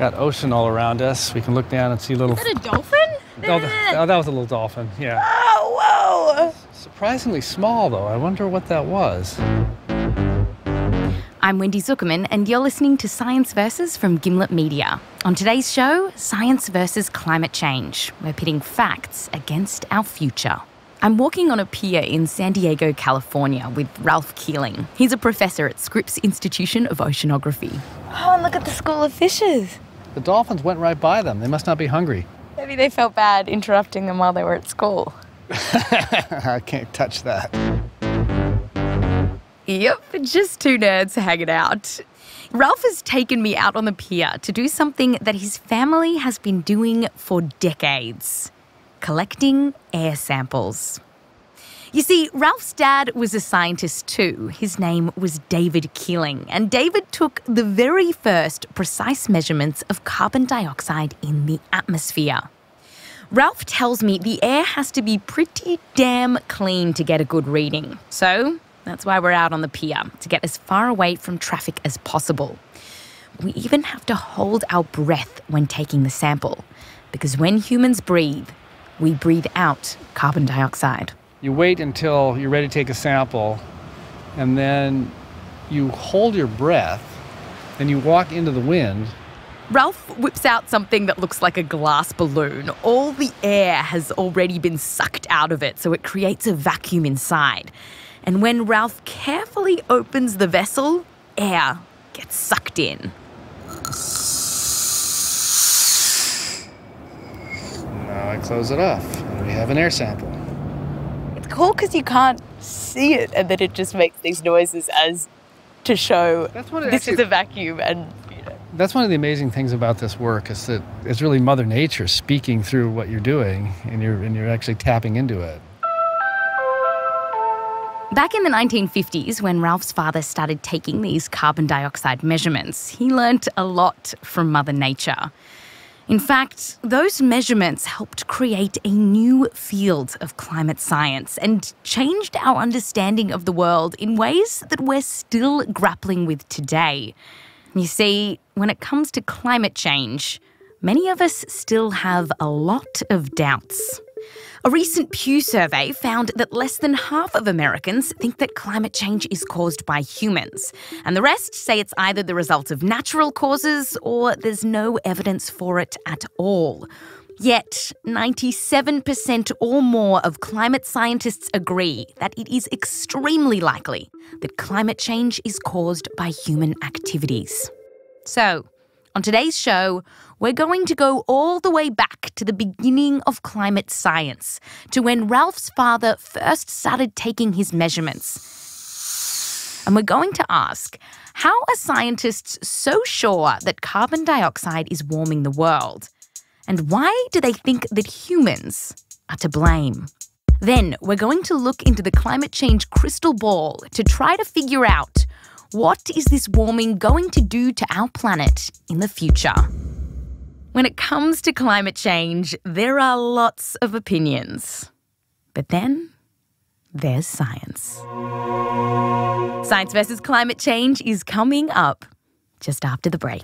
Got ocean all around us. We can look down and see little... Is that a dolphin? Oh, that was a little dolphin, yeah. Oh, whoa! Surprisingly small, though. I wonder what that was. I'm Wendy Zuckerman, and you're listening to Science Vs from Gimlet Media. On today's show, Science Vs Climate Change. We're pitting facts against our future. I'm walking on a pier in San Diego, California, with Ralph Keeling. He's a professor at Scripps Institution of Oceanography. Oh, and look at the school of fishes. The dolphins went right by them. They must not be hungry. Maybe they felt bad interrupting them while they were at school. I can't touch that. Yep, just two nerds hanging out. Ralph has taken me out on the pier to do something that his family has been doing for decades. Collecting air samples. You see, Ralph's dad was a scientist too. His name was David Keeling, and David took the very first precise measurements of carbon dioxide in the atmosphere. Ralph tells me the air has to be pretty damn clean to get a good reading. So that's why we're out on the pier, to get as far away from traffic as possible. We even have to hold our breath when taking the sample, because when humans breathe, we breathe out carbon dioxide. You wait until you're ready to take a sample, and then you hold your breath, and you walk into the wind. Ralph whips out something that looks like a glass balloon. All the air has already been sucked out of it, so it creates a vacuum inside. And when Ralph carefully opens the vessel, air gets sucked in. Now I close it off, and we have an air sample. It's cool because you can't see it, and then it just makes these noises as to show this is a vacuum. And you know. That's one of the amazing things about this work is that it's really Mother Nature speaking through what you're doing, and you're actually tapping into it. Back in the 1950s, when Ralph's father started taking these carbon dioxide measurements, he learnt a lot from Mother Nature. In fact, those measurements helped create a new field of climate science and changed our understanding of the world in ways that we're still grappling with today. You see, when it comes to climate change, many of us still have a lot of doubts. A recent Pew survey found that less than half of Americans think that climate change is caused by humans, and the rest say it's either the result of natural causes or there's no evidence for it at all. Yet, 97% or more of climate scientists agree that it is extremely likely that climate change is caused by human activities. So, on today's show, we're going to go all the way back to the beginning of climate science, to when Ralph's father first started taking his measurements. And we're going to ask, how are scientists so sure that carbon dioxide is warming the world? And why do they think that humans are to blame? Then we're going to look into the climate change crystal ball to try to figure out, what is this warming going to do to our planet in the future? When it comes to climate change, there are lots of opinions. But then, there's science. Science versus Climate Change is coming up just after the break.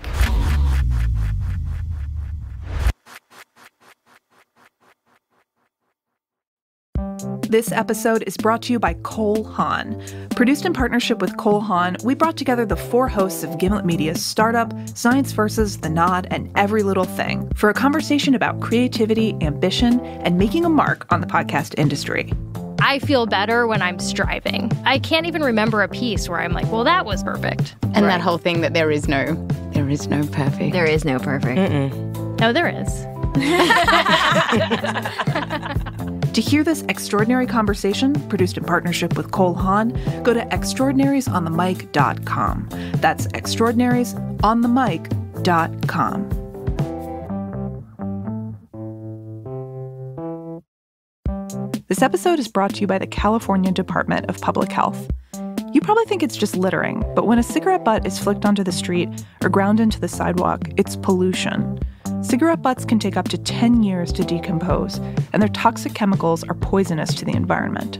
This episode is brought to you by Cole Hahn. Produced in partnership with Cole Hahn, we brought together the four hosts of Gimlet Media's Startup, Science Vs, The Nod, and Every Little Thing for a conversation about creativity, ambition, and making a mark on the podcast industry. I feel better when I'm striving. I can't even remember a piece where I'm like, well, that was perfect. And right. That whole thing that there is no perfect. There is no perfect. Mm-mm. No, there is. To hear this extraordinary conversation, produced in partnership with Cole Hahn, go to ExtraordinariesOnTheMic.com. That's ExtraordinariesOnTheMic.com. This episode is brought to you by the California Department of Public Health. You probably think it's just littering, but when a cigarette butt is flicked onto the street or ground into the sidewalk, it's pollution. Cigarette butts can take up to 10 years to decompose, and their toxic chemicals are poisonous to the environment.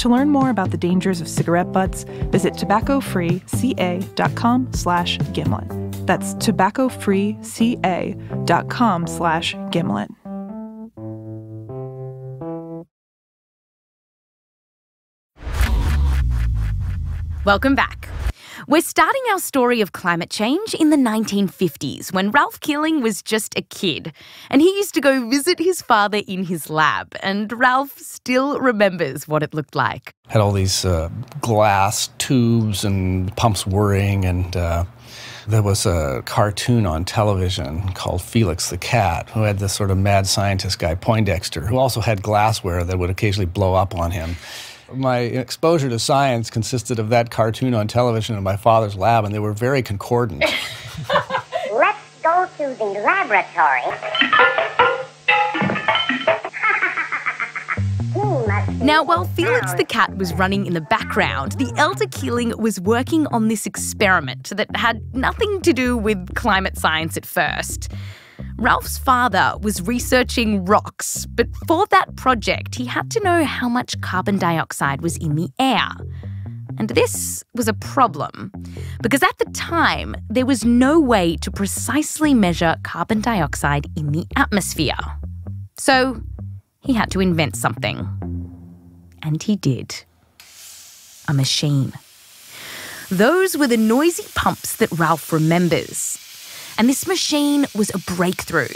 To learn more about the dangers of cigarette butts, visit tobaccofreeca.com/gimlet. That's tobaccofreeca.com/gimlet. Welcome back. We're starting our story of climate change in the 1950s, when Ralph Keeling was just a kid, and he used to go visit his father in his lab, and Ralph still remembers what it looked like. Had all these glass tubes and pumps whirring, and there was a cartoon on television called Felix the Cat, who had this sort of mad scientist guy, Poindexter, who also had glassware that would occasionally blow up on him. My exposure to science consisted of that cartoon on television in my father's lab, and they were very concordant. Let's go to the laboratory. Now, while Felix the Cat was running in the background, the elder Keeling was working on this experiment that had nothing to do with climate science at first. Ralph's father was researching rocks, but for that project, he had to know how much carbon dioxide was in the air. And this was a problem, because at the time, there was no way to precisely measure carbon dioxide in the atmosphere. So he had to invent something. And he did. A machine. Those were the noisy pumps that Ralph remembers. And this machine was a breakthrough,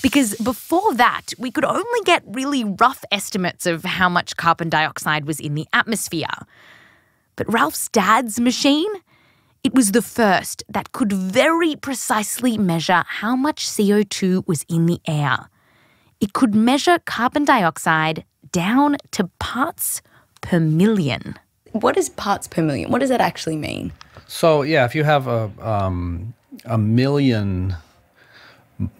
because before that, we could only get really rough estimates of how much carbon dioxide was in the atmosphere. But Ralph's dad's machine, it was the first that could very precisely measure how much CO2 was in the air. It could measure carbon dioxide down to parts per million. What is parts per million? What does that actually mean? So, yeah, if you have a million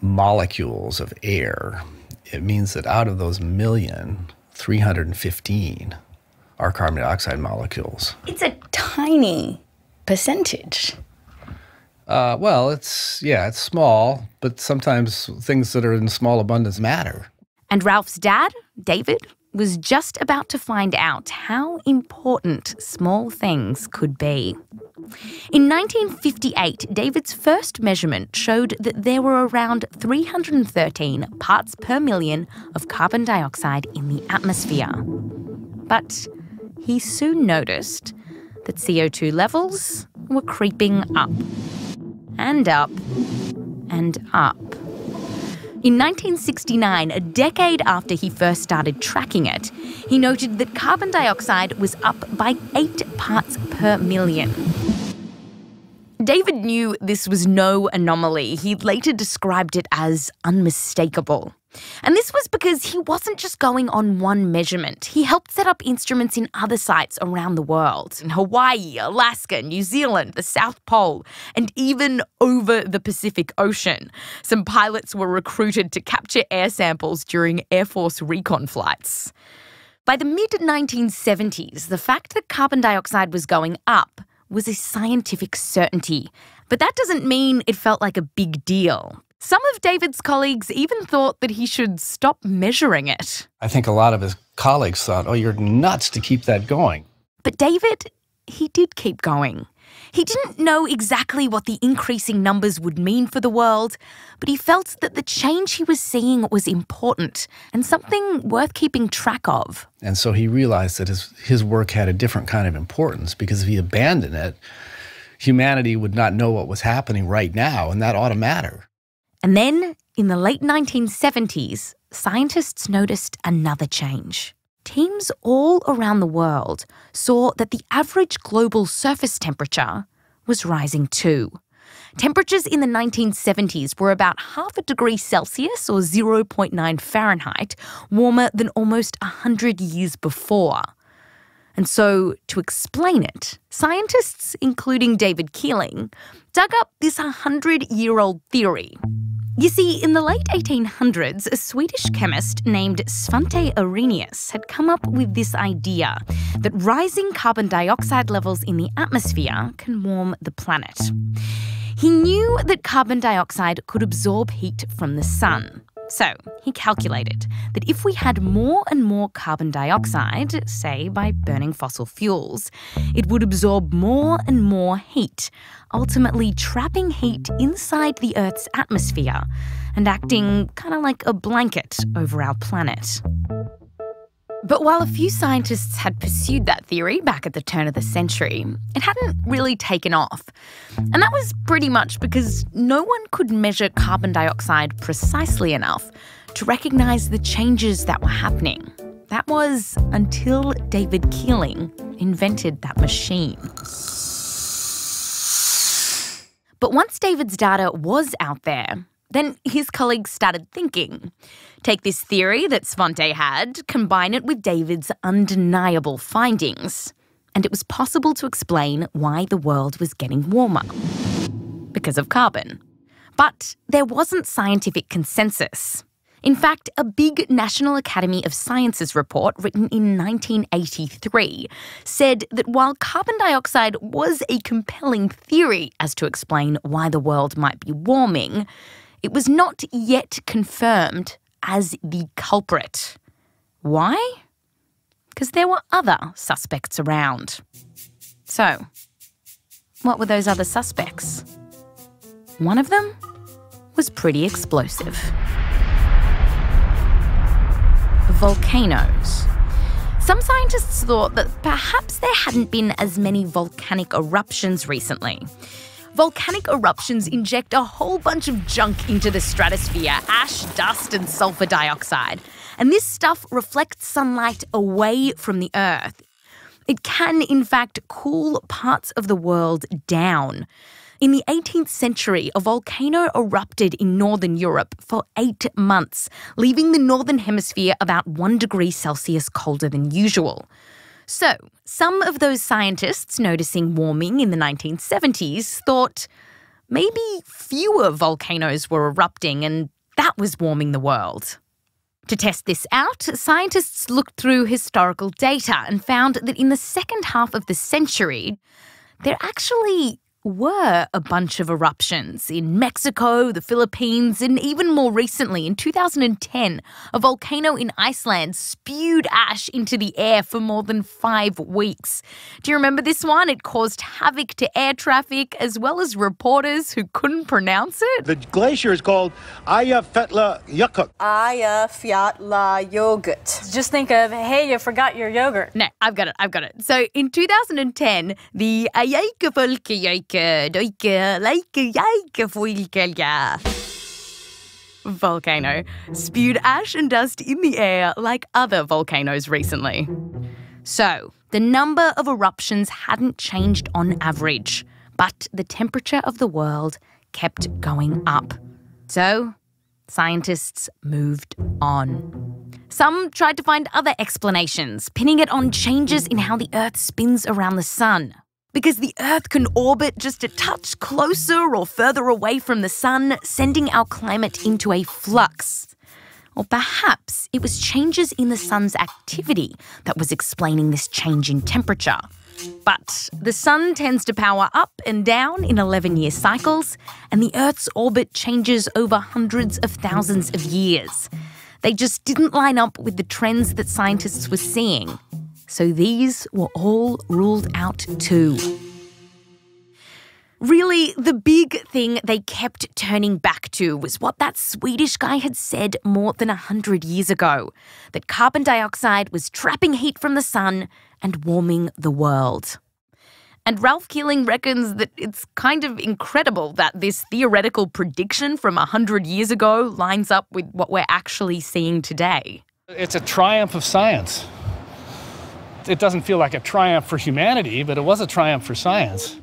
molecules of air, it means that out of those million, 315 are carbon dioxide molecules. It's a tiny percentage. Well, it's small, but sometimes things that are in small abundance matter. And Ralph's dad, David, was just about to find out how important small things could be. In 1958, David's first measurement showed that there were around 313 parts per million of carbon dioxide in the atmosphere. But he soon noticed that CO2 levels were creeping up and up and up. In 1969, a decade after he first started tracking it, he noted that carbon dioxide was up by 8 parts per million. David knew this was no anomaly. He later described it as unmistakable. And this was because he wasn't just going on one measurement. He helped set up instruments in other sites around the world, in Hawaii, Alaska, New Zealand, the South Pole, and even over the Pacific Ocean. Some pilots were recruited to capture air samples during Air Force recon flights. By the mid-1970s, the fact that carbon dioxide was going up was a scientific certainty. But that doesn't mean it felt like a big deal. Some of David's colleagues even thought that he should stop measuring it. I think a lot of his colleagues thought, oh, you're nuts to keep that going. But David, he did keep going. He didn't know exactly what the increasing numbers would mean for the world, but he felt that the change he was seeing was important and something worth keeping track of. And so he realized that his work had a different kind of importance, because if he abandoned it, humanity would not know what was happening right now, and that ought to matter. And then, in the late 1970s, scientists noticed another change. Teams all around the world saw that the average global surface temperature was rising too. Temperatures in the 1970s were about half a degree Celsius, or 0.9 Fahrenheit, warmer than almost 100 years before. And so, to explain it, scientists, including David Keeling, dug up this 100-year-old theory. You see, in the late 1800s, a Swedish chemist named Svante Arrhenius had come up with this idea that rising carbon dioxide levels in the atmosphere can warm the planet. He knew that carbon dioxide could absorb heat from the sun. So he calculated that if we had more and more carbon dioxide, say by burning fossil fuels, it would absorb more and more heat, ultimately trapping heat inside the Earth's atmosphere and acting kind of like a blanket over our planet. But while a few scientists had pursued that theory back at the turn of the century, it hadn't really taken off. And that was pretty much because no one could measure carbon dioxide precisely enough to recognise the changes that were happening. That was until David Keeling invented that machine. But once David's data was out there, then his colleagues started thinking. Take this theory that Svante had, combine it with David's undeniable findings, and it was possible to explain why the world was getting warmer. Because of carbon. But there wasn't scientific consensus. In fact, a big National Academy of Sciences report written in 1983 said that while carbon dioxide was a compelling theory as to explain why the world might be warming, it was not yet confirmed as the culprit. Why? Because there were other suspects around. So, what were those other suspects? One of them was pretty explosive. Volcanoes. Some scientists thought that perhaps there hadn't been as many volcanic eruptions recently. Volcanic eruptions inject a whole bunch of junk into the stratosphere, ash, dust and sulfur dioxide. And this stuff reflects sunlight away from the Earth. It can, in fact, cool parts of the world down. In the 18th century, a volcano erupted in northern Europe for 8 months, leaving the northern hemisphere about 1 degree Celsius colder than usual. So, some of those scientists noticing warming in the 1970s thought maybe fewer volcanoes were erupting and that was warming the world. To test this out, scientists looked through historical data and found that in the second half of the century, there actually were a bunch of eruptions in Mexico, the Philippines, and even more recently, in 2010, a volcano in Iceland spewed ash into the air for more than 5 weeks. Do you remember this one? It caused havoc to air traffic, as well as reporters who couldn't pronounce it. The glacier is called Eyjafjallajökull. Eyjafjallajökull. Just think of, hey, you forgot your yogurt. No, I've got it. So in 2010, the volcano spewed ash and dust in the air like other volcanoes recently. So, the number of eruptions hadn't changed on average, but the temperature of the world kept going up. So, scientists moved on. Some tried to find other explanations, pinning it on changes in how the Earth spins around the sun. Because the Earth can orbit just a touch closer or further away from the sun, sending our climate into a flux. Or perhaps it was changes in the sun's activity that was explaining this change in temperature. But the sun tends to power up and down in 11-year cycles, and the Earth's orbit changes over hundreds of thousands of years. They just didn't line up with the trends that scientists were seeing. So these were all ruled out too. Really, the big thing they kept turning back to was what that Swedish guy had said more than 100 years ago, that carbon dioxide was trapping heat from the sun and warming the world. And Ralph Keeling reckons that it's kind of incredible that this theoretical prediction from 100 years ago lines up with what we're actually seeing today. It's a triumph of science. It doesn't feel like a triumph for humanity, but it was a triumph for science.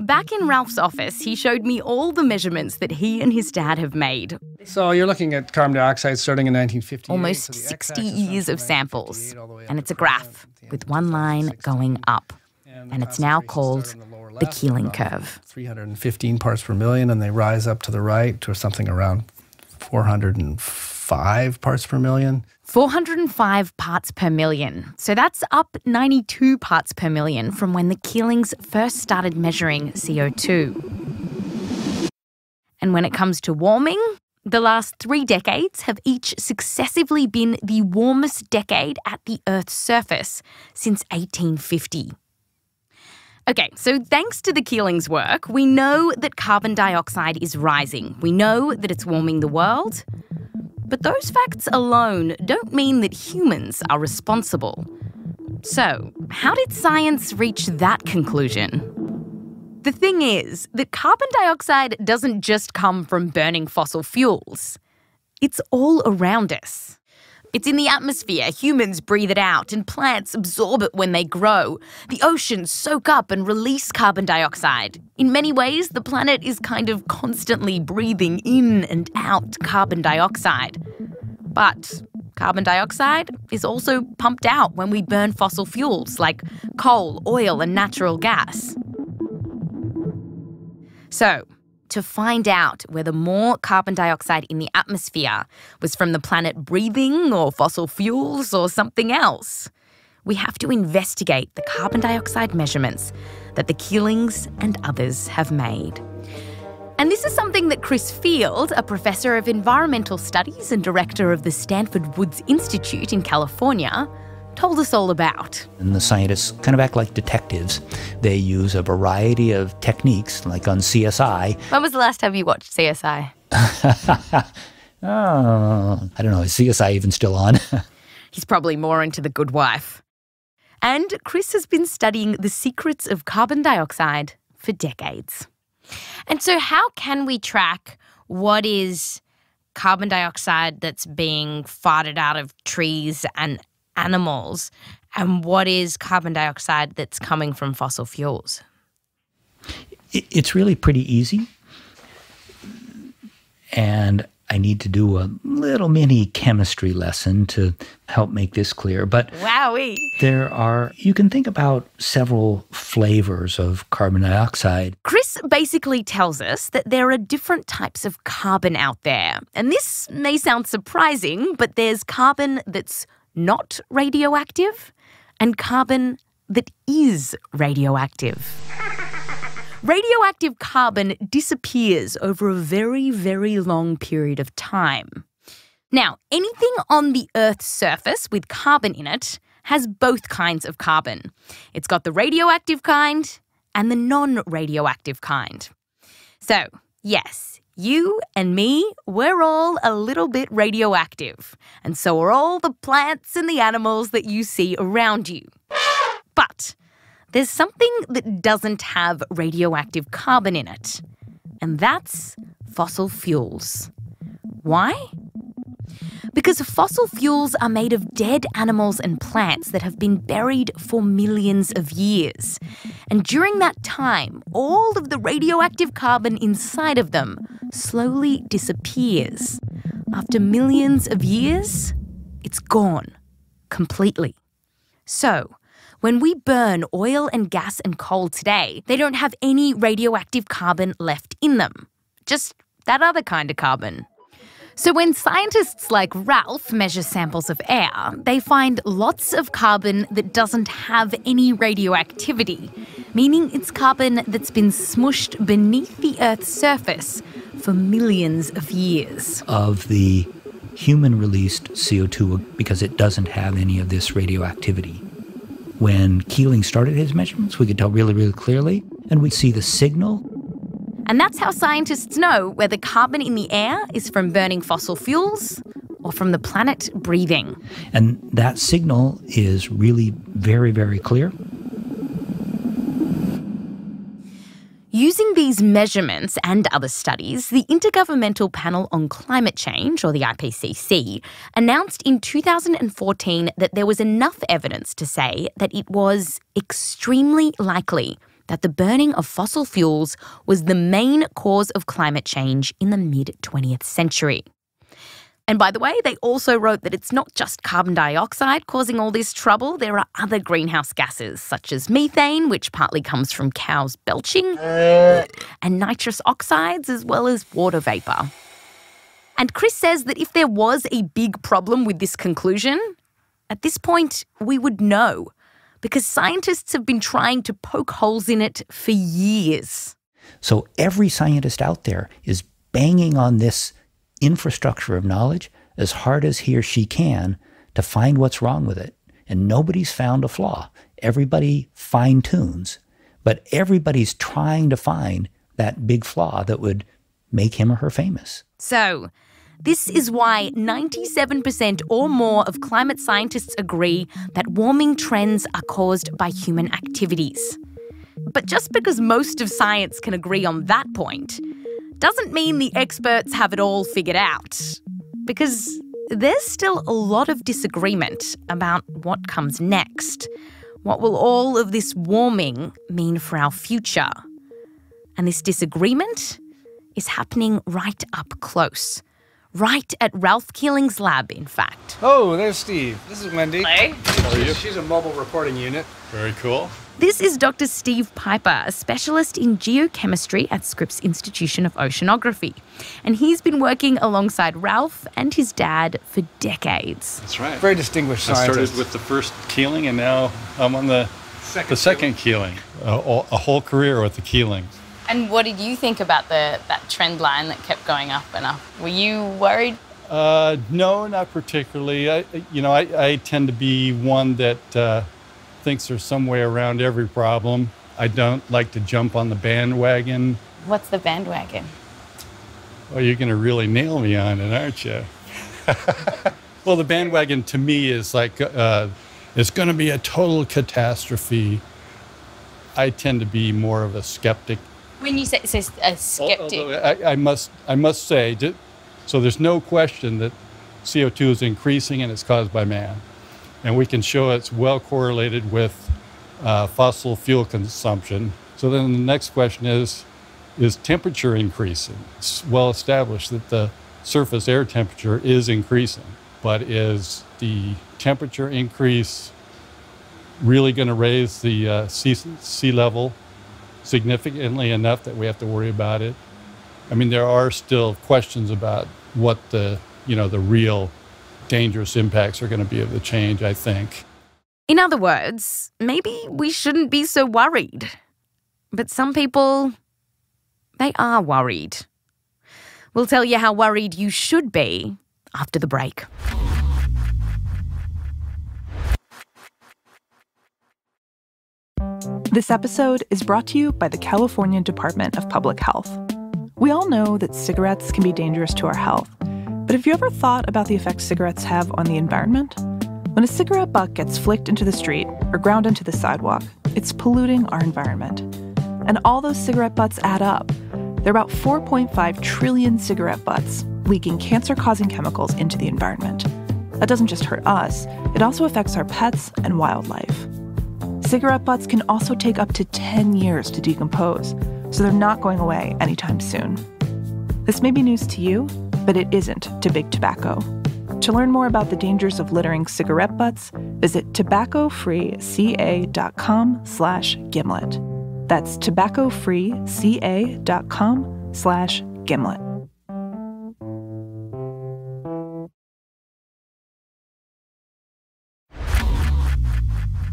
Back in Ralph's office, he showed me all the measurements that he and his dad have made. So you're looking at carbon dioxide starting in 1950. Almost 60 years of samples. And it's a graph with one line going up. And it's now called the Keeling Curve. 315 parts per million, and they rise up to the right to something around 405 parts per million. 405 parts per million. So that's up 92 parts per million from when the Keelings first started measuring CO2. And when it comes to warming, The last 3 decades have each successively been the warmest decade at the Earth's surface since 1850. Okay, so thanks to the Keeling's work, we know that carbon dioxide is rising. We know that it's warming the world. But those facts alone don't mean that humans are responsible. So, how did science reach that conclusion? The thing is that carbon dioxide doesn't just come from burning fossil fuels. It's all around us. It's in the atmosphere. Humans breathe it out, and plants absorb it when they grow. The oceans soak up and release carbon dioxide. In many ways, the planet is kind of constantly breathing in and out carbon dioxide. But carbon dioxide is also pumped out when we burn fossil fuels like coal, oil, and natural gas. So, to find out whether more carbon dioxide in the atmosphere was from the planet breathing or fossil fuels or something else, we have to investigate the carbon dioxide measurements that the Keelings and others have made. And this is something that Chris Field, a professor of environmental studies and director of the Stanford Woods Institute in California, told us all about. And the scientists kind of act like detectives. They use a variety of techniques, like on CSI. When was the last time you watched CSI? I don't know, is CSI even still on? He's probably more into The Good Wife. And Chris has been studying the secrets of carbon dioxide for decades. And so how can we track what is carbon dioxide that's being farted out of trees and animals, and what is carbon dioxide that's coming from fossil fuels? It's really pretty easy. And I need to do a little mini chemistry lesson to help make this clear. But wowie! You can think about several flavors of carbon dioxide. Chris basically tells us that there are different types of carbon out there. And this may sound surprising, but there's carbon that's not radioactive, and carbon that is radioactive. Radioactive carbon disappears over a very, very long period of time. Now, anything on the Earth's surface with carbon in it has both kinds of carbon. It's got the radioactive kind and the non-radioactive kind. So, yes, you and me, we're all a little bit radioactive, and so are all the plants and the animals that you see around you. But there's something that doesn't have radioactive carbon in it, and that's fossil fuels. Why? Because fossil fuels are made of dead animals and plants that have been buried for millions of years. And during that time, all of the radioactive carbon inside of them slowly disappears. After millions of years, it's gone completely. So, when we burn oil and gas and coal today, they don't have any radioactive carbon left in them. Just that other kind of carbon. So when scientists like Ralph measure samples of air, they find lots of carbon that doesn't have any radioactivity, meaning it's carbon that's been smooshed beneath the Earth's surface for millions of years. Of the human-released CO2, because it doesn't have any of this radioactivity. When Keeling started his measurements, we could tell really, really clearly, and we'd see the signal. And that's how scientists know whether carbon in the air is from burning fossil fuels or from the planet breathing. And that signal is really very, very clear. Using these measurements and other studies, the Intergovernmental Panel on Climate Change, or the IPCC, announced in 2014 that there was enough evidence to say that it was extremely likely that the burning of fossil fuels was the main cause of climate change in the mid-20th century. And by the way, they also wrote that it's not just carbon dioxide causing all this trouble. There are other greenhouse gases, such as methane, which partly comes from cows belching, and nitrous oxides, as well as water vapour. And Chris says that if there was a big problem with this conclusion, at this point, we would know, because scientists have been trying to poke holes in it for years. So every scientist out there is banging on this infrastructure of knowledge as hard as he or she can to find what's wrong with it. And nobody's found a flaw. Everybody fine-tunes, but everybody's trying to find that big flaw that would make him or her famous. So this is why 97% or more of climate scientists agree that warming trends are caused by human activities. But just because most of science can agree on that point doesn't mean the experts have it all figured out, because there's still a lot of disagreement about what comes next. What will all of this warming mean for our future? And this disagreement is happening right up close. Right at Ralph Keeling's lab, in fact. Oh, there's Steve. This is Wendy. Hey. How are you? She's a mobile reporting unit. Very cool. This is Dr. Steve Piper, a specialist in geochemistry at Scripps Institution of Oceanography. And he's been working alongside Ralph and his dad for decades. That's right. Very distinguished scientist. I started with the first Keeling, and now I'm on the second Keeling. A whole career with the Keeling. And what did you think about that trend line that kept going up and up? Were you worried? No, not particularly. I tend to be one that thinks there's some way around every problem. I don't like to jump on the bandwagon. What's the bandwagon? Well, you're going to really nail me on it, aren't you? Well, the bandwagon to me is like, it's going to be a total catastrophe. I tend to be more of a skeptic. When you say a skeptic, I must say, so there's no question that CO2 is increasing and it's caused by man, and we can show it's well correlated with fossil fuel consumption. So then the next question is temperature increasing? It's well established that the surface air temperature is increasing, but is the temperature increase really going to raise the sea level significantly enough that we have to worry about it? I mean, there are still questions about what the real dangerous impacts are going to be of the change, I think. In other words, maybe we shouldn't be so worried. But some people, they are worried. We'll tell you how worried you should be after the break. This episode is brought to you by the California Department of Public Health. We all know that cigarettes can be dangerous to our health, but have you ever thought about the effects cigarettes have on the environment? When a cigarette butt gets flicked into the street or ground into the sidewalk, it's polluting our environment. And all those cigarette butts add up. There are about 4.5 trillion cigarette butts leaking cancer-causing chemicals into the environment. That doesn't just hurt us, it also affects our pets and wildlife. Cigarette butts can also take up to 10 years to decompose, so they're not going away anytime soon. This may be news to you, but it isn't to big tobacco. To learn more about the dangers of littering cigarette butts, visit tobaccofreeca.com/gimlet. That's tobaccofreeca.com/gimlet.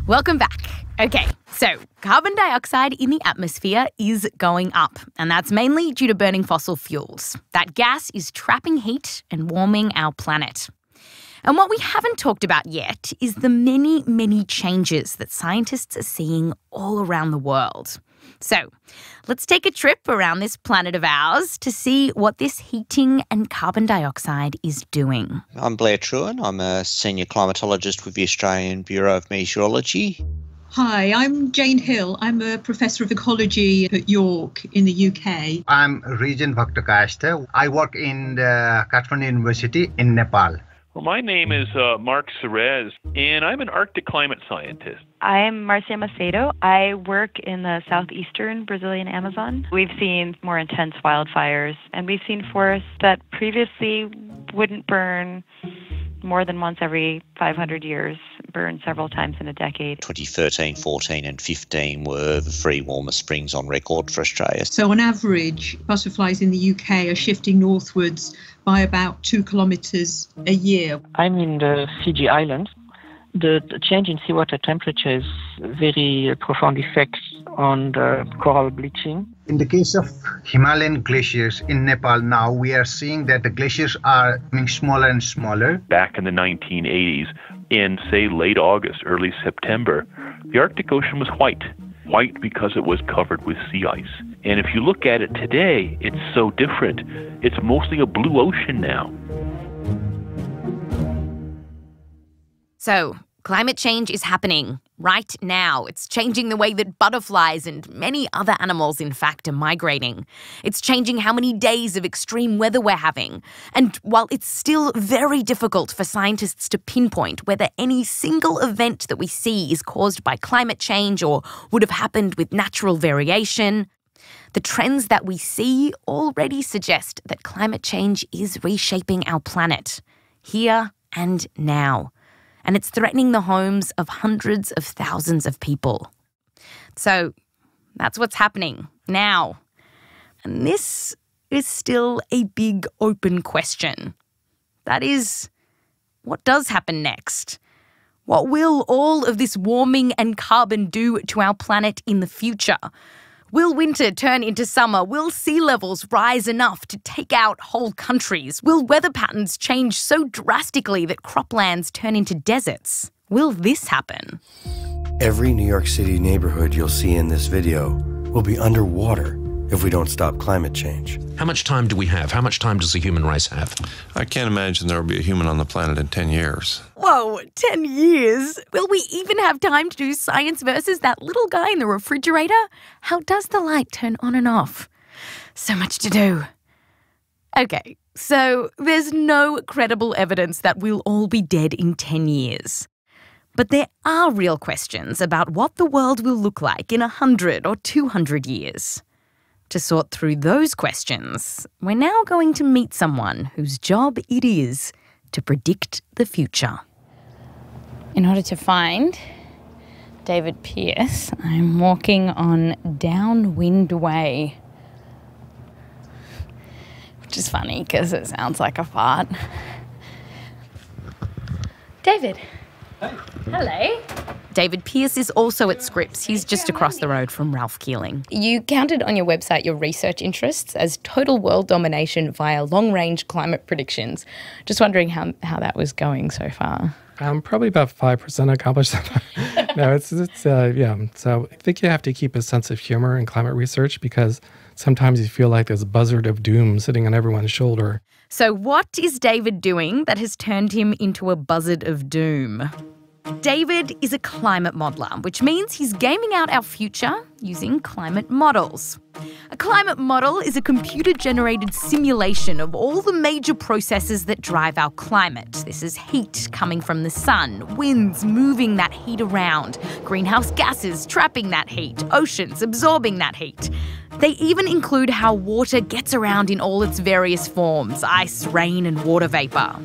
Welcome back. Okay, so carbon dioxide in the atmosphere is going up, and that's mainly due to burning fossil fuels. That gas is trapping heat and warming our planet. And what we haven't talked about yet is the many, many changes that scientists are seeing all around the world. So let's take a trip around this planet of ours to see what this heating and carbon dioxide is doing. I'm Blair Truen. I'm a senior climatologist with the Australian Bureau of Meteorology. Hi, I'm Jane Hill. I'm a professor of ecology at York in the UK. I'm Regent Bhaktakaster. I work in the Kathmandu University in Nepal. Well, my name is Mark Serez, and I'm an Arctic climate scientist. I'm Marcia Macedo. I work in the southeastern Brazilian Amazon. We've seen more intense wildfires, and we've seen forests that previously wouldn't burn more than once every 500 years, burn several times in a decade. 2013, 14 and 15 were the three warmest springs on record for Australia. So on average, butterflies in the UK are shifting northwards by about 2 kilometres a year. I'm in the Fiji Islands, The change in seawater temperature is very profound effects on the coral bleaching. In the case of Himalayan glaciers in Nepal now, we are seeing that the glaciers are becoming smaller and smaller. Back in the 1980s, in, say, late August, early September, the Arctic Ocean was white. White because it was covered with sea ice. And if you look at it today, it's so different. It's mostly a blue ocean now. So, climate change is happening right now. It's changing the way that butterflies and many other animals, in fact, are migrating. It's changing how many days of extreme weather we're having. And while it's still very difficult for scientists to pinpoint whether any single event that we see is caused by climate change or would have happened with natural variation, the trends that we see already suggest that climate change is reshaping our planet, here and now. And it's threatening the homes of hundreds of thousands of people. So that's what's happening now. And this is still a big open question. That is, what does happen next? What will all of this warming and carbon do to our planet in the future? Will winter turn into summer? Will sea levels rise enough to take out whole countries? Will weather patterns change so drastically that croplands turn into deserts? Will this happen? Every New York City neighborhood you'll see in this video will be underwater if we don't stop climate change. How much time do we have? How much time does the human race have? I can't imagine there will be a human on the planet in 10 years. Whoa, 10 years? Will we even have time to do Science Versus that little guy in the refrigerator? How does the light turn on and off? So much to do. Okay, so there's no credible evidence that we'll all be dead in 10 years. But there are real questions about what the world will look like in 100 or 200 years. To sort through those questions, we're now going to meet someone whose job it is to predict the future. In order to find David Pierce, I'm walking on Downwind Way, which is funny because it sounds like a fart. David. Hey. Hello. David Pierce is also at Scripps. He's just across the road from Ralph Keeling. You counted on your website your research interests as total world domination via long-range climate predictions. Just wondering how that was going so far. Probably about 5% accomplished. No, it's So I think you have to keep a sense of humor in climate research because sometimes you feel like there's a buzzard of doom sitting on everyone's shoulder. So what is David doing that has turned him into a buzzard of doom? David is a climate modeler, which means he's gaming out our future using climate models. A climate model is a computer-generated simulation of all the major processes that drive our climate. This is heat coming from the sun, winds moving that heat around, greenhouse gases trapping that heat, oceans absorbing that heat. They even include how water gets around in all its various forms, ice, rain, and water vapour.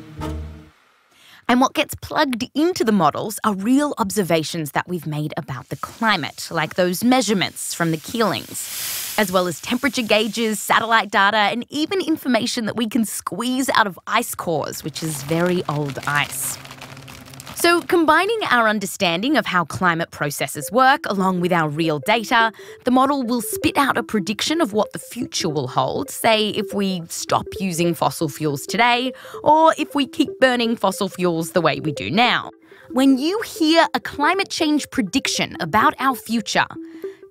And what gets plugged into the models are real observations that we've made about the climate, like those measurements from the Keelings, as well as temperature gauges, satellite data, and even information that we can squeeze out of ice cores, which is very old ice. So combining our understanding of how climate processes work along with our real data, the model will spit out a prediction of what the future will hold, say if we stop using fossil fuels today or if we keep burning fossil fuels the way we do now. When you hear a climate change prediction about our future,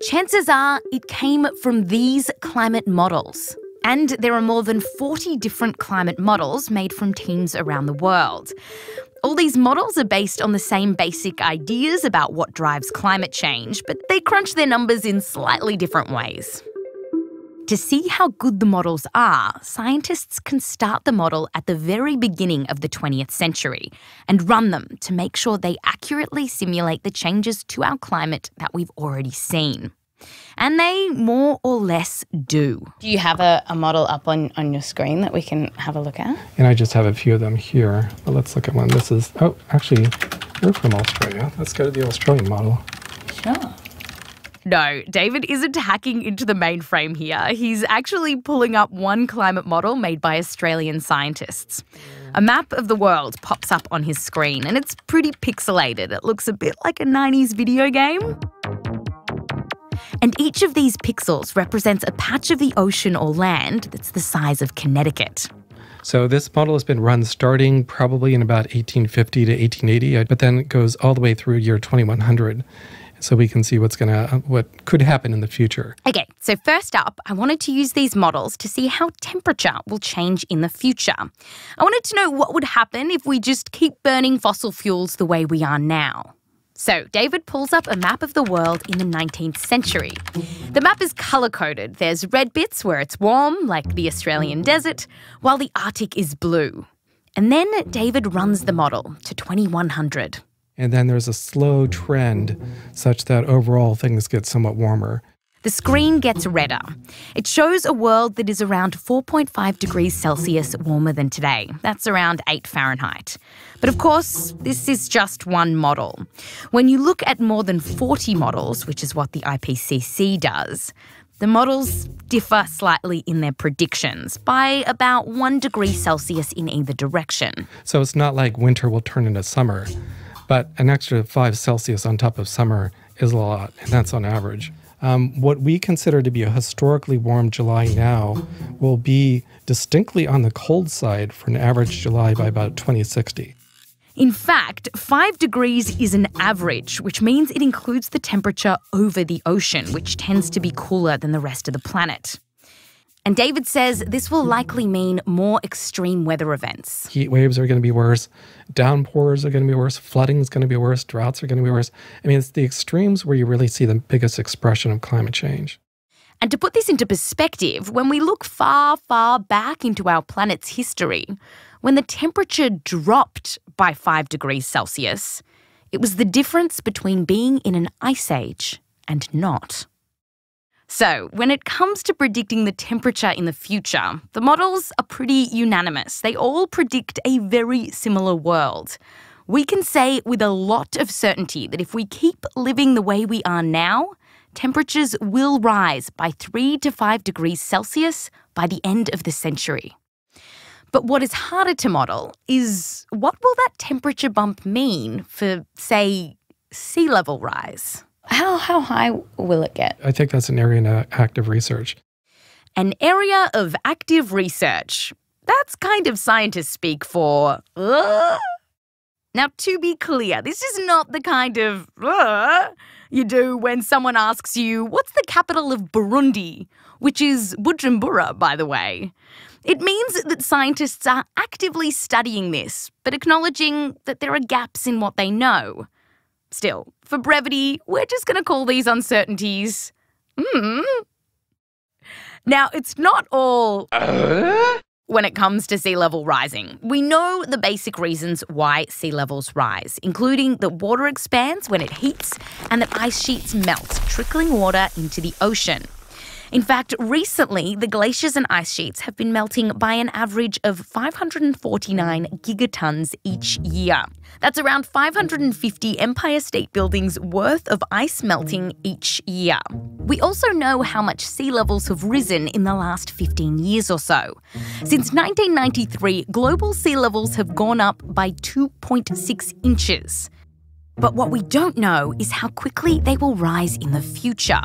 chances are it came from these climate models. And there are more than 40 different climate models made from teams around the world. All these models are based on the same basic ideas about what drives climate change, but they crunch their numbers in slightly different ways. To see how good the models are, scientists can start the model at the very beginning of the 20th century and run them to make sure they accurately simulate the changes to our climate that we've already seen. And they more or less do. Do you have a model up on your screen that we can have a look at? And I just have a few of them here. But let's look at one. This is, oh, actually, we're from Australia. Let's go to the Australian model. Sure. No, David isn't hacking into the mainframe here. He's actually pulling up one climate model made by Australian scientists. A map of the world pops up on his screen and it's pretty pixelated. It looks a bit like a 90s video game. And each of these pixels represents a patch of the ocean or land that's the size of Connecticut. So this model has been run starting probably in about 1850 to 1880, but then it goes all the way through year 2100. So we can see what could happen in the future. Okay, so first up, I wanted to use these models to see how temperature will change in the future. I wanted to know what would happen if we just keep burning fossil fuels the way we are now. So David pulls up a map of the world in the 19th century. The map is colour-coded. There's red bits where it's warm, like the Australian desert, while the Arctic is blue. And then David runs the model to 2100. And then there's a slow trend such that overall things get somewhat warmer. The screen gets redder. It shows a world that is around 4.5 degrees Celsius warmer than today. That's around 8 Fahrenheit. But of course, this is just one model. When you look at more than 40 models, which is what the IPCC does, the models differ slightly in their predictions by about 1 degree Celsius in either direction. So it's not like winter will turn into summer, but an extra 5 Celsius on top of summer is a lot, and that's on average. What we consider to be a historically warm July now will be distinctly on the cold side for an average July by about 2060. In fact, 5 degrees is an average, which means it includes the temperature over the ocean, which tends to be cooler than the rest of the planet. And David says this will likely mean more extreme weather events. Heat waves are going to be worse, downpours are going to be worse, flooding is going to be worse, droughts are going to be worse. I mean, it's the extremes where you really see the biggest expression of climate change. And to put this into perspective, when we look far, far back into our planet's history, when the temperature dropped by 5 degrees Celsius, it was the difference between being in an ice age and not. So, when it comes to predicting the temperature in the future, the models are pretty unanimous. They all predict a very similar world. We can say with a lot of certainty that if we keep living the way we are now, temperatures will rise by 3 to 5 degrees Celsius by the end of the century. But what is harder to model is what will that temperature bump mean for, say, sea level rise? How high will it get? I think that's an area of active research. An area of active research. That's kind of scientists speak for. Now, to be clear, this is not the kind of you do when someone asks you, what's the capital of Burundi? Which is Bujumbura, by the way. It means that scientists are actively studying this, but acknowledging that there are gaps in what they know. Still, for brevity, we're just going to call these uncertainties. Now, it's not all when it comes to sea level rising. We know the basic reasons why sea levels rise, including that water expands when it heats and that ice sheets melt, trickling water into the ocean. In fact, recently, the glaciers and ice sheets have been melting by an average of 549 gigatons each year. That's around 550 Empire State Buildings worth of ice melting each year. We also know how much sea levels have risen in the last 15 years or so. Since 1993, global sea levels have gone up by 2.6 inches. But what we don't know is how quickly they will rise in the future.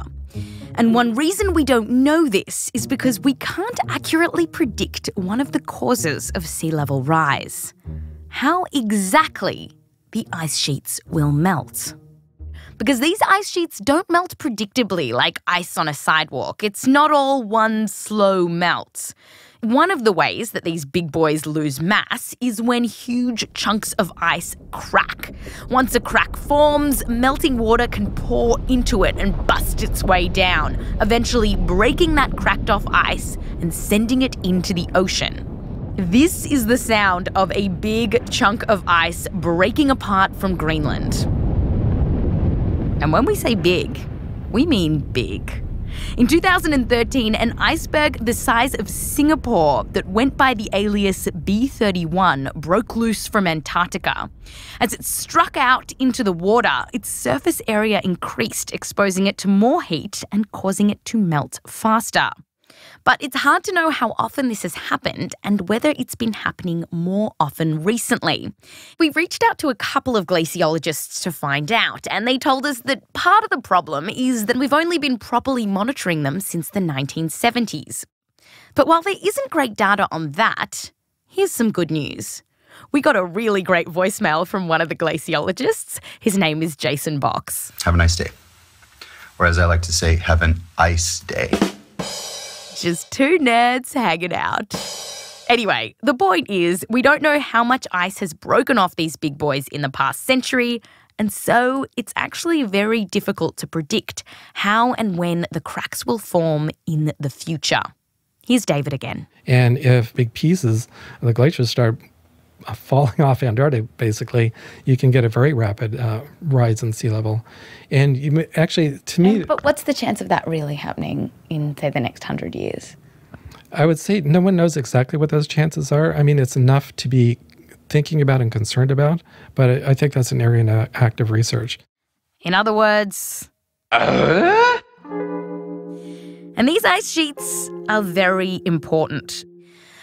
And one reason we don't know this is because we can't accurately predict one of the causes of sea level rise. How exactly the ice sheets will melt. Because these ice sheets don't melt predictably like ice on a sidewalk. It's not all one slow melt. One of the ways that these big boys lose mass is when huge chunks of ice crack. Once a crack forms, melting water can pour into it and bust its way down, eventually breaking that cracked off ice and sending it into the ocean. This is the sound of a big chunk of ice breaking apart from Greenland. And when we say big, we mean big. In 2013, an iceberg the size of Singapore that went by the alias B31 broke loose from Antarctica. As it struck out into the water, its surface area increased, exposing it to more heat and causing it to melt faster. But it's hard to know how often this has happened and whether it's been happening more often recently. We reached out to a couple of glaciologists to find out, and they told us that part of the problem is that we've only been properly monitoring them since the 1970s. But while there isn't great data on that, here's some good news. We got a really great voicemail from one of the glaciologists. His name is Jason Box. Have a nice day. Or as I like to say, have an ice day. Just two nerds hanging out. Anyway, the point is, we don't know how much ice has broken off these big boys in the past century, and so it's actually very difficult to predict how and when the cracks will form in the future. Here's David again. And if big pieces of the glaciers start falling off Antarctica, basically, you can get a very rapid rise in sea level. And you actually, to me... But what's the chance of that really happening in, say, the next 100 years? I would say no one knows exactly what those chances are. I mean, it's enough to be thinking about and concerned about, but I think that's an area of active research. In other words... And these ice sheets are very important.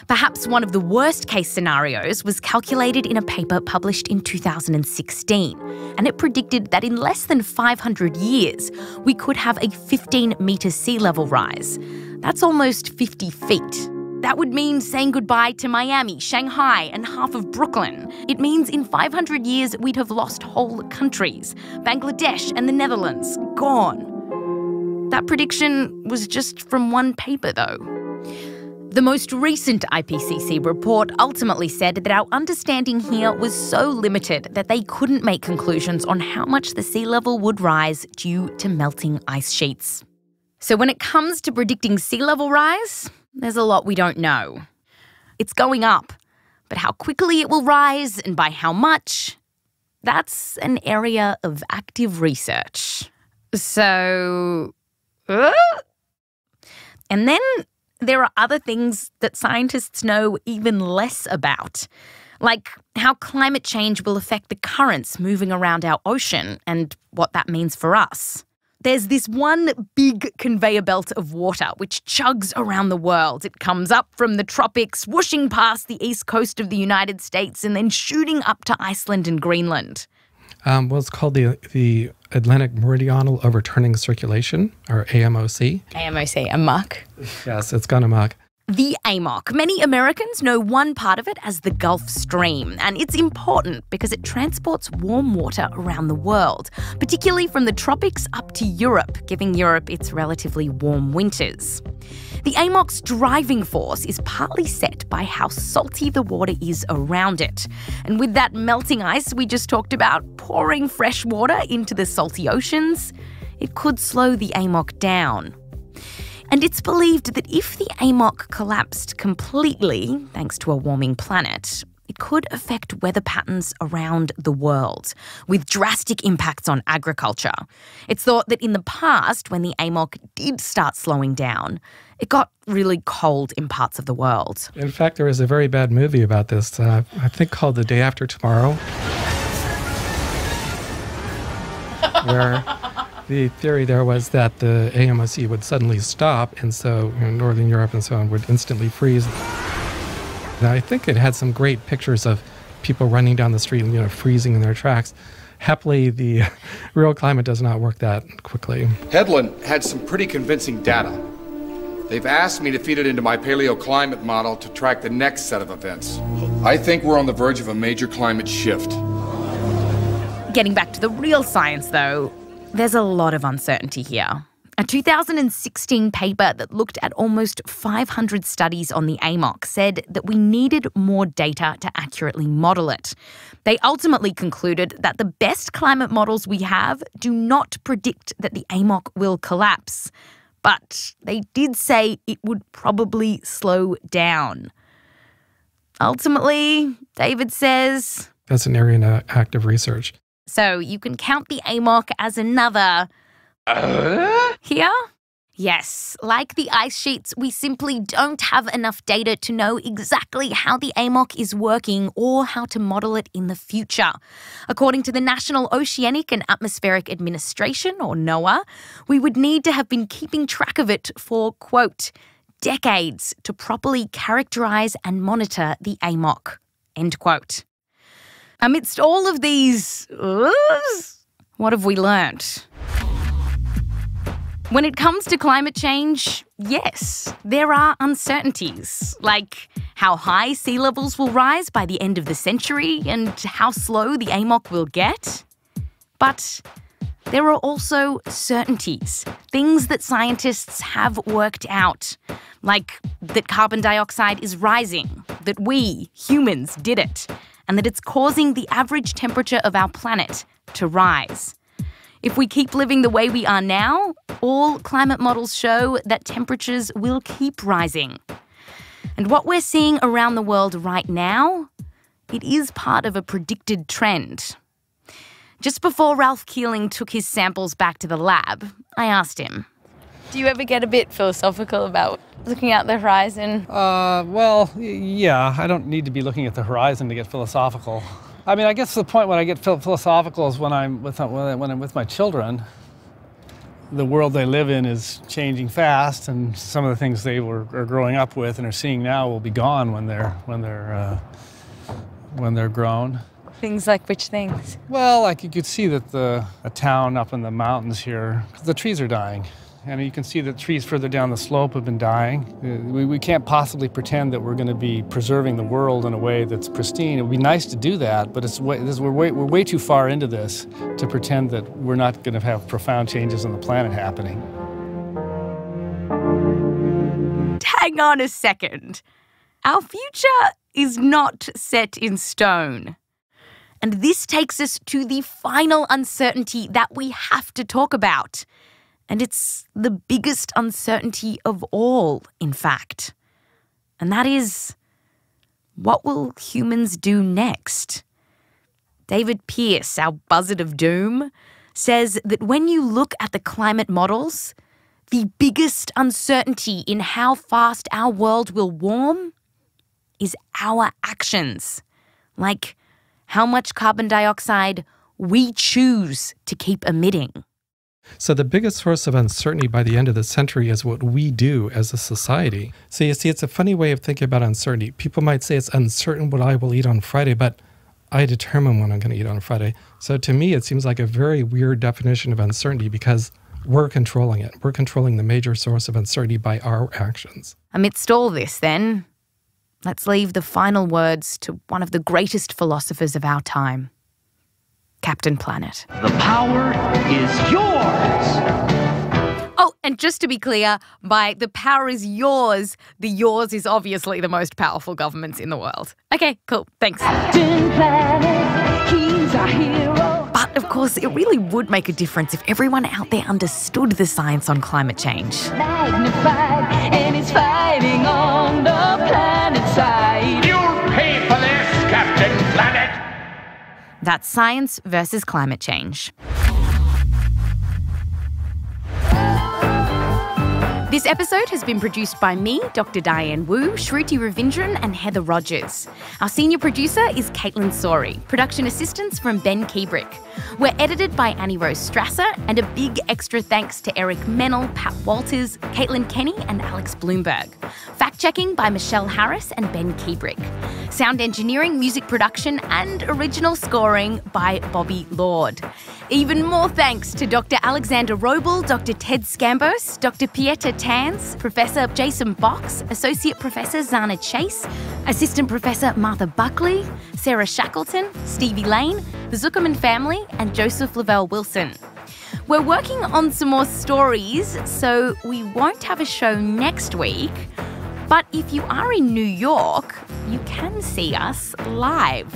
Perhaps one of the worst-case scenarios was calculated in a paper published in 2016, and it predicted that in less than 500 years, we could have a 15-metre sea level rise. That's almost 50 feet. That would mean saying goodbye to Miami, Shanghai, and half of Brooklyn. It means in 500 years, we'd have lost whole countries. Bangladesh and the Netherlands, gone. That prediction was just from one paper, though. The most recent IPCC report ultimately said that our understanding here was so limited that they couldn't make conclusions on how much the sea level would rise due to melting ice sheets. So when it comes to predicting sea level rise, there's a lot we don't know. It's going up, but how quickly it will rise and by how much, that's an area of active research. So... And then... there are other things that scientists know even less about, like how climate change will affect the currents moving around our ocean and what that means for us. There's this one big conveyor belt of water which chugs around the world. It comes up from the tropics, whooshing past the east coast of the United States and then shooting up to Iceland and Greenland. Well, it's called the Atlantic Meridional Overturning Circulation, or AMOC. AMOC, amok. Yes, it's gone amok. The AMOC. Many Americans know one part of it as the Gulf Stream, and it's important because it transports warm water around the world, particularly from the tropics up to Europe, giving Europe its relatively warm winters. The AMOC's driving force is partly set by how salty the water is around it. And with that melting ice we just talked about pouring fresh water into the salty oceans, it could slow the AMOC down. And it's believed that if the AMOC collapsed completely, thanks to a warming planet, it could affect weather patterns around the world, with drastic impacts on agriculture. It's thought that in the past, when the AMOC did start slowing down, it got really cold in parts of the world. In fact, there is a very bad movie about this, I think called The Day After Tomorrow, where the theory there was that the AMOC would suddenly stop, and so Northern Europe and so on would instantly freeze. Now, I think it had some great pictures of people running down the street and, freezing in their tracks. Happily, the real climate does not work that quickly. Headland had some pretty convincing data. They've asked me to feed it into my paleoclimate model to track the next set of events. I think we're on the verge of a major climate shift. Getting back to the real science, though, there's a lot of uncertainty here. A 2016 paper that looked at almost 500 studies on the AMOC said that we needed more data to accurately model it. They ultimately concluded that the best climate models we have do not predict that the AMOC will collapse. But they did say it would probably slow down. Ultimately, David says... that's an area of active research. So you can count the AMOC as another... Here? Yes, like the ice sheets, we simply don't have enough data to know exactly how the AMOC is working or how to model it in the future. According to the National Oceanic and Atmospheric Administration, or NOAA, we would need to have been keeping track of it for, quote, decades to properly characterise and monitor the AMOC. End quote. Amidst all of these what have we learnt? When it comes to climate change, yes, there are uncertainties, like how high sea levels will rise by the end of the century and how slow the AMOC will get. But there are also certainties, things that scientists have worked out, like that carbon dioxide is rising, that we, humans, did it, and that it's causing the average temperature of our planet to rise. If we keep living the way we are now, all climate models show that temperatures will keep rising. And what we're seeing around the world right now, it is part of a predicted trend. Just before Ralph Keeling took his samples back to the lab, I asked him, do you ever get a bit philosophical about looking at the horizon? Well, yeah, I don't need to be looking at the horizon to get philosophical. I mean, I guess the point when I get philosophical is when I'm with my children. The world they live in is changing fast, and some of the things they are growing up with and are seeing now will be gone when they're grown. Things like which things? Well, like you could see that a town up in the mountains here, the trees are dying. And you can see that trees further down the slope have been dying. We can't possibly pretend that we're going to be preserving the world in a way that's pristine. It would be nice to do that, but we're way too far into this to pretend that we're not going to have profound changes on the planet happening. Hang on a second. Our future is not set in stone. And this takes us to the final uncertainty that we have to talk about. And it's the biggest uncertainty of all, in fact. And that is, what will humans do next? David Pierce, our buzzard of doom, says that when you look at the climate models, the biggest uncertainty in how fast our world will warm is our actions, like how much carbon dioxide we choose to keep emitting. So the biggest source of uncertainty by the end of the century is what we do as a society. So you see, it's a funny way of thinking about uncertainty. People might say it's uncertain what I will eat on Friday, but I determine what I'm going to eat on Friday. So to me, it seems like a very weird definition of uncertainty because we're controlling it. We're controlling the major source of uncertainty by our actions. Amidst all this, then, let's leave the final words to one of the greatest philosophers of our time. Captain Planet. The power is yours! Oh, and just to be clear, by the power is yours, the yours is obviously the most powerful governments in the world. Okay, cool, thanks. Captain Planet, he's our hero. But of course, it really would make a difference if everyone out there understood the science on climate change. Magnified, and it's fighting on the planet's side. You'll pay for this, Captain Planet! That's Science Versus Climate Change. This episode has been produced by me, Dr. Diane Wu, Shruti Ravindran and Heather Rogers. Our senior producer is Caitlin Sori. Production assistance from Ben Kebrick. We're edited by Annie Rose Strasser, and a big extra thanks to Eric Mennel, Pat Walters, Caitlin Kenny and Alex Bloomberg. Fact-checking by Michelle Harris and Ben Kebrick. Sound engineering, music production and original scoring by Bobby Lord. Even more thanks to Dr. Alexander Roble, Dr. Ted Scambos, Dr. Pieter Tans, Professor Jason Box, Associate Professor Zana Chase, Assistant Professor Martha Buckley, Sarah Shackleton, Stevie Lane, the Zuckerman family, and Joseph Lavelle Wilson. We're working on some more stories, so we won't have a show next week. But if you are in New York, you can see us live.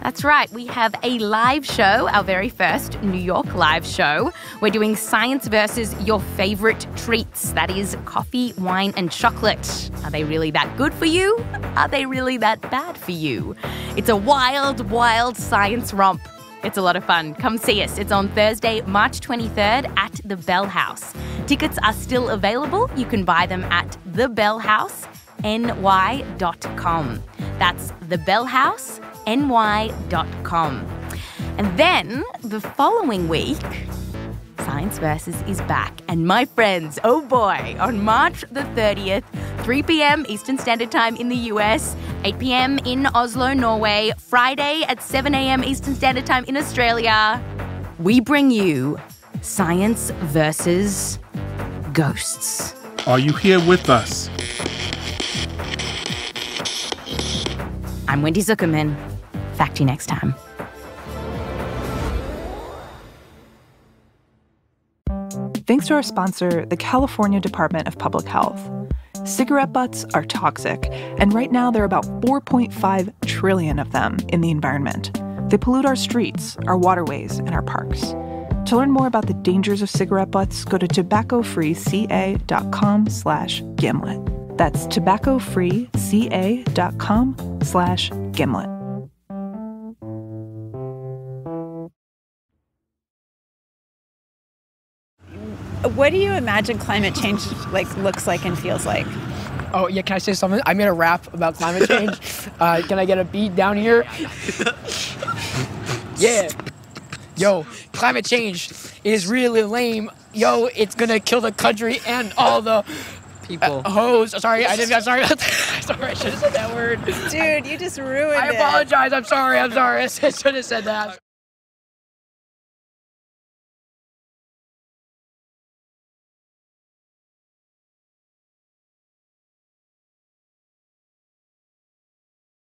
That's right, we have a live show, our very first New York live show. We're doing Science Versus Your Favorite Treats. That is coffee, wine, and chocolate. Are they really that good for you? Are they really that bad for you? It's a wild, wild science romp. It's a lot of fun. Come see us. It's on Thursday, March 23rd at The Bell House. Tickets are still available. You can buy them at thebellhouseny.com. That's thebellhouseny.com. And then the following week, Science Versus is back. And my friends, oh boy, on March the 30th, 3 p.m. Eastern Standard Time in the US, 8 p.m. in Oslo, Norway, Friday at 7 a.m. Eastern Standard Time in Australia, we bring you Science Versus Ghosts. Are you here with us? I'm Wendy Zuckerman. Fact you next time. Thanks to our sponsor, the California Department of Public Health. Cigarette butts are toxic, and right now there are about 4.5 trillion of them in the environment. They pollute our streets, our waterways, and our parks. To learn more about the dangers of cigarette butts, go to tobaccofreeca.com/gimlet. That's tobaccofreeca.com/gimlet. What do you imagine climate change looks like and feels like? Oh, yeah, can I say something? I made a rap about climate change. Can I get a beat down here? Yeah. Yo, climate change is really lame. Yo, it's gonna kill the country and all the people. Hoes. Sorry, I just got sorry about that. Sorry, I should have said that word. Dude, you just ruined it. I apologize. I'm sorry. I should have said that.